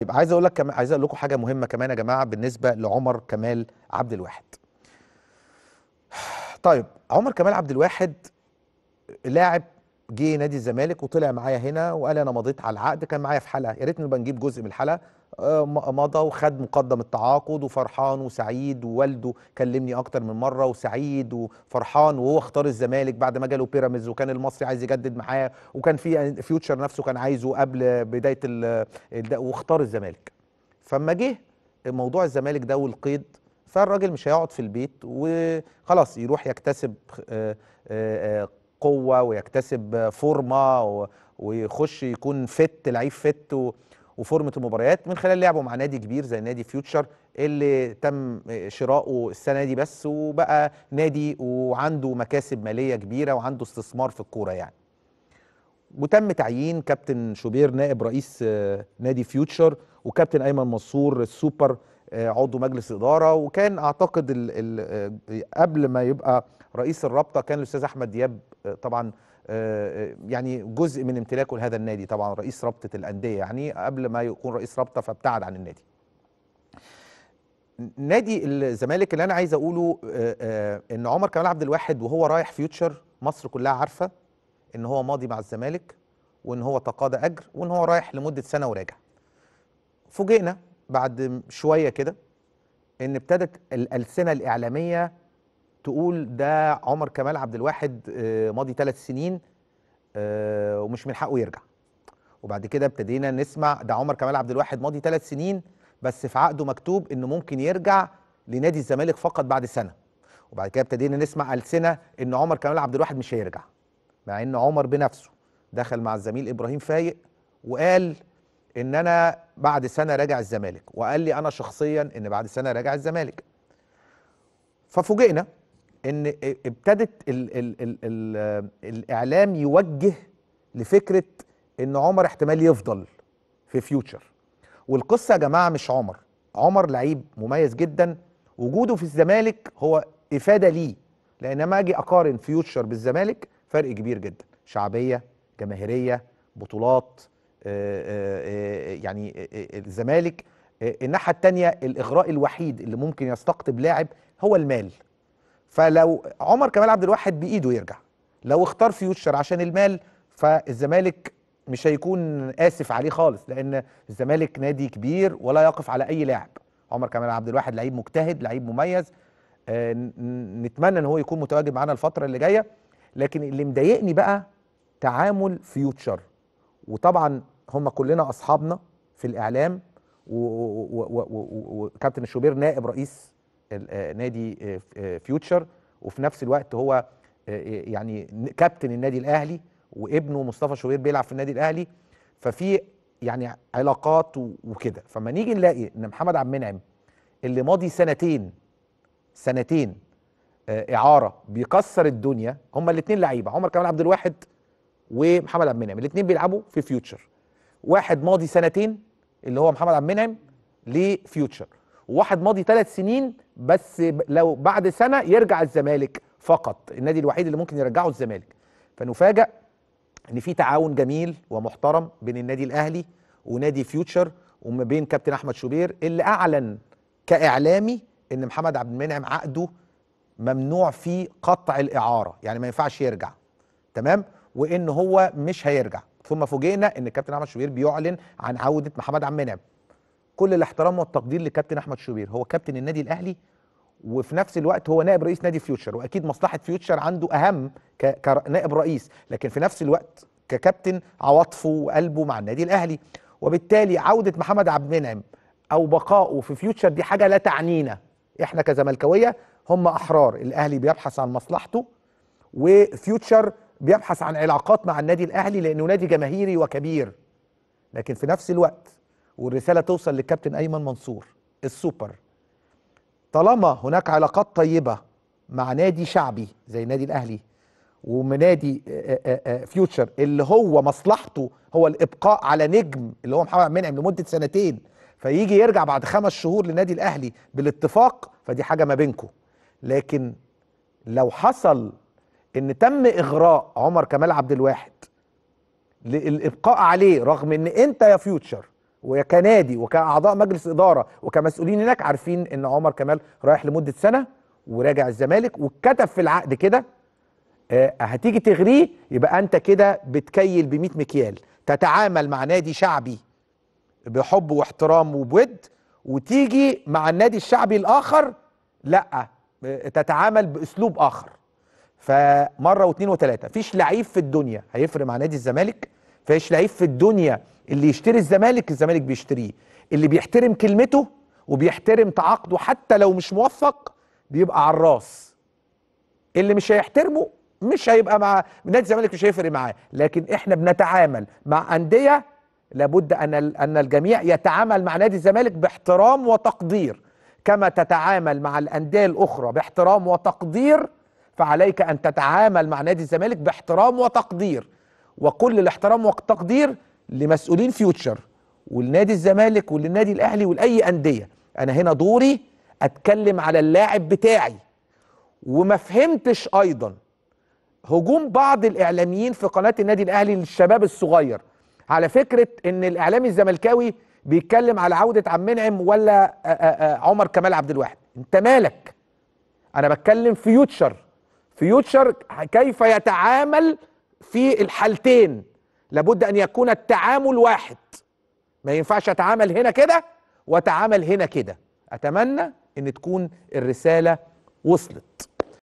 يبقى عايز اقول لكم حاجه مهمه كمان يا جماعه بالنسبه لعمر كمال عبد الواحد. طيب عمر كمال عبد الواحد لاعب جه نادي الزمالك وطلع معايا هنا وقال انا مضيت على العقد، كان معايا في حلقه، يا ريت نبقى نجيب جزء من الحلقه. مضى وخد مقدم التعاقد وفرحان وسعيد، ووالده كلمني اكتر من مره وسعيد وفرحان، وهو اختار الزمالك بعد ما جاله بيراميدز، وكان المصري عايز يجدد معاه، وكان في فيوتشر نفسه كان عايزه قبل بدايه واختار الزمالك. فما جه موضوع الزمالك ده والقيد، فالراجل مش هيقعد في البيت وخلاص، يروح يكتسب قوه ويكتسب فورمه ويخش يكون فت، لعيب فت وفورمه المباريات من خلال لعبه مع نادي كبير زي نادي فيوتشر اللي تم شراؤه السنه دي بس، وبقى نادي وعنده مكاسب ماليه كبيره وعنده استثمار في الكوره يعني. وتم تعيين كابتن شوبير نائب رئيس نادي فيوتشر، وكابتن ايمن منصور السوبر عضو مجلس اداره، وكان اعتقد قبل ما يبقى رئيس الرابطه كان الاستاذ احمد دياب طبعا يعني جزء من امتلاكه لهذا النادي، طبعا رئيس رابطه الانديه يعني قبل ما يكون رئيس رابطه فابتعد عن النادي. نادي الزمالك اللي انا عايز اقوله ان عمر كمال عبد الواحد وهو رايح فيوتشر مصر كلها عارفه ان هو ماضي مع الزمالك وان هو تقاضى اجر وان هو رايح لمده سنه وراجع. فوجئنا بعد شويه كده ان ابتدت الالسنه الاعلاميه تقول ده عمر كمال عبد الواحد ماضي 3 سنين ومش من حقه يرجع. وبعد كده ابتدينا نسمع ده عمر كمال عبد الواحد ماضي 3 سنين بس في عقده مكتوب انه ممكن يرجع لنادي الزمالك فقط بعد سنه. وبعد كده ابتدينا نسمع السنه ان عمر كمال عبد الواحد مش هيرجع، مع ان عمر بنفسه دخل مع الزميل ابراهيم فايق وقال ان انا بعد سنه راجع الزمالك، وقال لي انا شخصيا ان بعد سنه راجع الزمالك. ففوجئنا ان ابتدت الاعلام يوجه لفكره ان عمر احتمال يفضل في فيوتشر. والقصه يا جماعه مش عمر لعيب مميز جدا، وجوده في الزمالك هو افاده ليه، لان ما اجي اقارن فيوتشر بالزمالك فرق كبير جدا، شعبيه، جماهيريه، بطولات، يعني الزمالك. الناحيه الثانيه الاغراء الوحيد اللي ممكن يستقطب لاعب هو المال. فلو عمر كمال عبد الواحد بايده يرجع، لو اختار فيوتشر عشان المال فالزمالك مش هيكون اسف عليه خالص، لان الزمالك نادي كبير ولا يقف على اي لاعب. عمر كمال عبد الواحد لعيب مجتهد، لعيب مميز، نتمنى ان هو يكون متواجد معانا الفتره اللي جايه. لكن اللي مضايقني بقى تعامل فيوتشر، وطبعا هم كلنا اصحابنا في الاعلام، وكابتن شوبير نائب رئيس نادي فيوتشر وفي نفس الوقت هو يعني كابتن النادي الاهلي، وابنه مصطفى شوبير بيلعب في النادي الاهلي، ففي يعني علاقات وكده. فما نيجي نلاقي ان محمد عبد المنعم اللي ماضي سنتين اعاره بيكسر الدنيا، هما الاثنين لعيبه، عمر كمال عبد الواحد ومحمد عبد المنعم الاثنين بيلعبوا في فيوتشر، واحد ماضي 2 سنين اللي هو محمد عبد المنعم لفيوتشر، وواحد ماضي 3 سنين بس لو بعد سنه يرجع الزمالك فقط، النادي الوحيد اللي ممكن يرجعه الزمالك. فنفاجأ ان في تعاون جميل ومحترم بين النادي الاهلي ونادي فيوتشر وما بين كابتن احمد شوبير اللي اعلن كاعلامي ان محمد عبد المنعم عقده ممنوع فيه قطع الاعاره، يعني ما ينفعش يرجع، تمام، وان هو مش هيرجع. ثم فوجئنا ان الكابتن احمد شوبير بيعلن عن عوده محمد عبد المنعم. كل الاحترام والتقدير للكابتن احمد شوبير، هو كابتن النادي الاهلي وفي نفس الوقت هو نائب رئيس نادي فيوتشر، واكيد مصلحه فيوتشر عنده اهم كنائب رئيس، لكن في نفس الوقت ككابتن عواطفه وقلبه مع النادي الاهلي، وبالتالي عوده محمد عبد المنعم او بقائه في فيوتشر دي حاجه لا تعنينا احنا كزملكاويه، هم احرار. الاهلي بيبحث عن مصلحته وفيوتشر بيبحث عن علاقات مع النادي الاهلي لانه نادي جماهيري وكبير. لكن في نفس الوقت والرساله توصل للكابتن ايمن منصور السوبر، طالما هناك علاقات طيبه مع نادي شعبي زي النادي الاهلي ونادي فيوتشر اللي هو مصلحته هو الابقاء على نجم اللي هو محمد عبد المنعم لمده 2 سنين، فيجي يرجع بعد 5 شهور للنادي الاهلي بالاتفاق، فدي حاجه ما بينكم. لكن لو حصل ان تم اغراء عمر كمال عبد الواحد للابقاء عليه رغم ان انت يا فيوتشر وكنادي وكاعضاء مجلس اداره وكمسؤولين هناك عارفين ان عمر كمال رايح لمده سنه وراجع الزمالك، واتكتب في العقد كده هتيجي تغريه، يبقى انت كده بتكيل ب100 مكيال، تتعامل مع نادي شعبي بحب واحترام وبود، وتيجي مع النادي الشعبي الاخر لا تتعامل باسلوب اخر. فمره واثنين وثلاثه، مفيش لعيب في الدنيا هيفرق مع نادي الزمالك، مفيش لعيب في الدنيا اللي يشتري الزمالك، الزمالك بيشتريه، اللي بيحترم كلمته وبيحترم تعاقده حتى لو مش موفق بيبقى على الراس، اللي مش هيحترمه مش هيبقى مع نادي الزمالك، مش هيفرق معاه. لكن احنا بنتعامل مع انديه لابد ان الجميع يتعامل مع نادي الزمالك باحترام وتقدير، كما تتعامل مع الانديه الاخرى باحترام وتقدير، فعليك ان تتعامل مع نادي الزمالك باحترام وتقدير. وكل الاحترام والتقدير لمسؤولين فيوتشر والنادي الزمالك والنادي الاهلي ولاي انديه. انا هنا دوري اتكلم على اللاعب بتاعي. وما فهمتش ايضا هجوم بعض الاعلاميين في قناه النادي الاهلي للشباب الصغير على فكره ان الاعلامي الزملكاوي بيتكلم على عوده عبد المنعم ولا عمر كمال عبد الواحد. انت مالك؟ انا بتكلم فيوتشر كيف يتعامل في الحالتين. لابد ان يكون التعامل واحد، ما ينفعش اتعامل هنا كده واتعامل هنا كده. اتمنى ان تكون الرساله وصلت.